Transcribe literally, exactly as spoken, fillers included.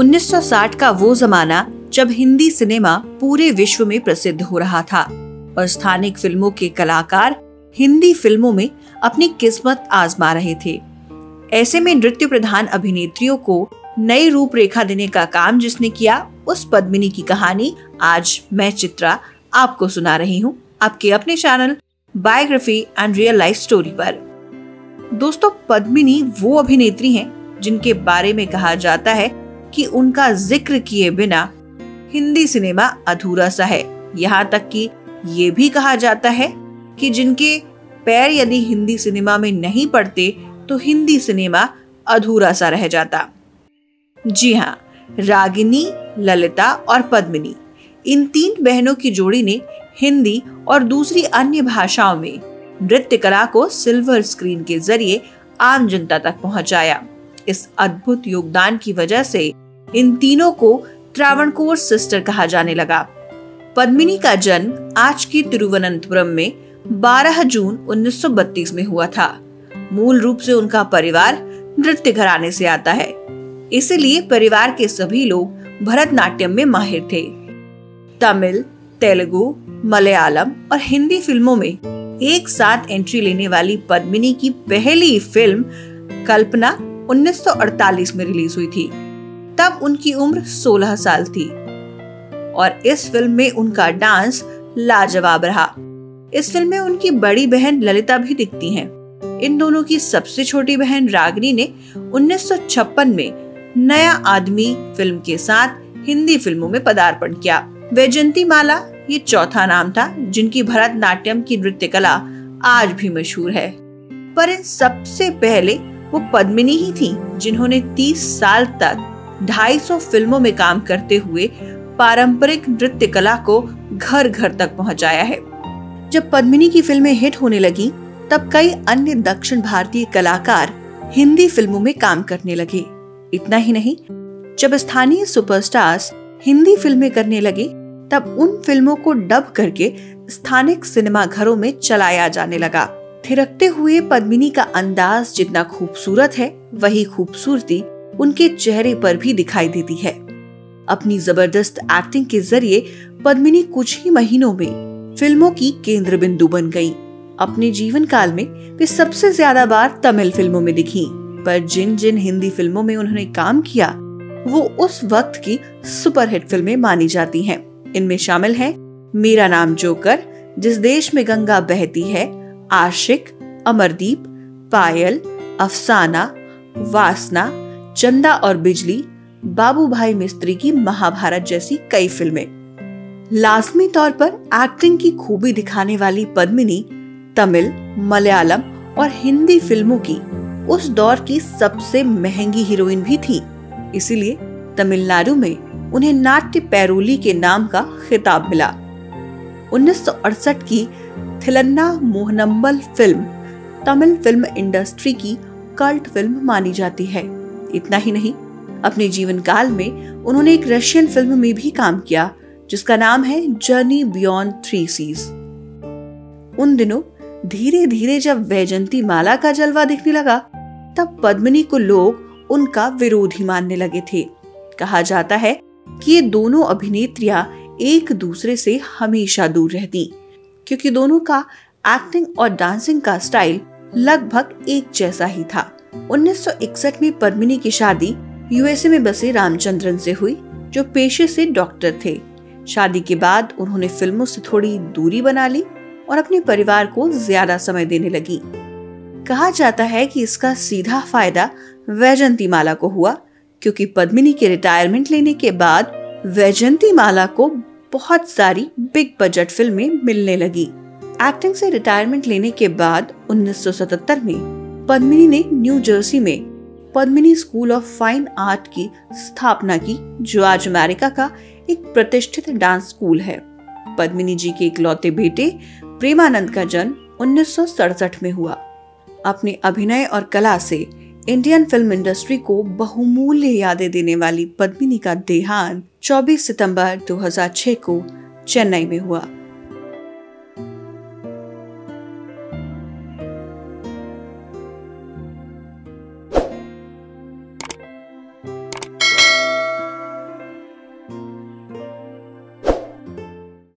उन्नीस सौ साठ का वो जमाना जब हिंदी सिनेमा पूरे विश्व में प्रसिद्ध हो रहा था और स्थानिक फिल्मों के कलाकार हिंदी फिल्मों में अपनी किस्मत आजमा रहे थे। ऐसे में नृत्य प्रधान अभिनेत्रियों को नई रूपरेखा देने का काम जिसने किया, उस पद्मिनी की कहानी आज मैं चित्रा आपको सुना रही हूँ आपके अपने channel biography and real life story पर। दोस्तों, पद्मिनी वो अभिनेत्री हैं जिनके बारे में कहा जाता है कि उनका जिक्र किए बिना हिंदी सिनेमा अधूरा सा है। यहाँ तक कि ये भी कहा जाता है कि जिनके पैर यदि हिंदी सिनेमा में नहीं पड़ते तो हिंदी सिनेमा अधूरा सा रह जाता। जी हाँ, रागिनी, ललिता और पद्मिनी, इन तीन बहनों की जोड़ी ने हिंदी और दूसरी अन्य भाषाओं में नृत्य कला को सिल्वर स्क्रीन के जरिए आम जनता तक पहुंचाया। इस अद्भुत योगदान की वजह से इन तीनों को त्रावणकोर सिस्टर कहा जाने लगा। पद्मिनी का जन्म आज की तिरुवनंतपुरम में बारह जून उन्नीस सौ बत्तीस में हुआ था। मूल रूप से उनका परिवार नृत्य घराने से आता है, इसलिए परिवार के सभी लोग भरतनाट्यम में माहिर थे। तमिल, तेलुगु, मलयालम और हिंदी फिल्मों में एक साथ एंट्री लेने वाली पद्मिनी की पहली फिल्म कल्पना उन्नीस सौ अड़तालीस में रिलीज हुई थी। तब उनकी उम्र सोलह साल थी और इस फिल्म में उनका डांस लाजवाब रहा। इस फिल्म में उनकी बड़ी बहन ललिता भी दिखती हैं। इन दोनों की सबसे छोटी बहन रागिनी ने उन्नीस सौ छप्पन में नया आदमी फिल्म के साथ हिंदी फिल्मों में पदार्पण किया। वैजयंतीमाला ये चौथा नाम था जिनकी भरतनाट्यम की नृत्य कला आज भी मशहूर है। पर इन सबसे पहले वो पद्मिनी ही थी जिन्होंने तीस साल तक ढाई सौ फिल्मों में काम करते हुए पारंपरिक नृत्य कला को घर घर तक पहुंचाया है। जब पद्मिनी की फिल्में हिट होने लगी तब कई अन्य दक्षिण भारतीय कलाकार हिंदी फिल्मों में काम करने लगे। इतना ही नहीं, जब स्थानीय सुपरस्टार्स हिंदी फिल्में करने लगे तब उन फिल्मों को डब करके स्थानिक सिनेमा घरों में चलाया जाने लगा। थिरकते हुए पद्मिनी का अंदाज जितना खूबसूरत है, वही खूबसूरती उनके चेहरे पर भी दिखाई देती है। अपनी जबरदस्त एक्टिंग के जरिए पद्मिनी कुछ ही महीनों में फिल्मों की केंद्र बिंदु बन गईं। अपने जीवन काल में वे सबसे ज्यादा बार तमिल फिल्मों में दिखीं, पर जिन जिन हिंदी फिल्मों में उन्होंने काम किया वो उस वक्त की सुपरहिट फिल्में मानी जाती हैं। इनमें शामिल हैं मेरा नाम जोकर, जिस देश में गंगा बहती है, आशिक, अमरदीप, पायल, अफसाना, वासना, चंदा और बिजली, बाबू भाई मिस्त्री की महाभारत जैसी कई फिल्में। लाजमी तौर पर एक्टिंग की खूबी दिखाने वाली पद्मिनी तमिल, मलयालम और हिंदी फिल्मों की उस दौर की सबसे महंगी हीरोइन भी थी। इसीलिए तमिलनाडु में उन्हें नाट्य पेरोली के नाम का खिताब मिला। उन्नीस सौ अड़सठ की Thillana Mohanambal film Tamil film industry की कल्ट फिल्म मानी जाती है। इतना ही नहीं, अपने जीवन काल में उन्होंने एक रशियन फिल्म में भी काम किया जिसका नाम है जर्नी बियोंड थ्री सीज़। उन दिनों धीरे धीरे जब वैजयंतीमाला का जलवा दिखने लगा तब पद्मिनी को लोग उनका विरोध ही मानने लगे थे। कहा जाता है कि ये दोनों अभिनेत्रियां एक दूसरे से हमेशा दूर रहती क्योंकि दोनों का एक्टिंग और डांसिंग का स्टाइल लगभग एक जैसा ही था। उन्नीस सौ इकसठ में पद्मिनी की शादी यूएसए में बसे रामचंद्रन से हुई जो पेशे से डॉक्टर थे। शादी के बाद उन्होंने फिल्मों से थोड़ी दूरी बना ली और अपने परिवार को ज्यादा समय देने लगी। कहा जाता है कि इसका सीधा फायदा वैजयंतीमाला को हुआ क्योंकि पद्मिनी के रिटायरमेंट लेने के बाद वैजयंतीमाला को बहुत सारी बिग बजट फिल्में मिलने लगी। एक्टिंग से रिटायरमेंट लेने के बाद उन्नीस सौ सतहत्तर में पद्मिनी ने न्यू जर्सी में Padmini school of fine art की स्थापना की जो आज अमेरिका का एक प्रतिष्ठित डांस स्कूल है। पद्मिनी जी के इकलौते बेटे प्रेमानंद का जन्म उन्नीस सौ सड़सठ में हुआ। अपने अभिनय और कला से इंडियन फिल्म इंडस्ट्री को बहुमूल्य यादें देने वाली पद्मिनी का देहांत चौबीस सितंबर दो हज़ार छह को चेन्नई में हुआ।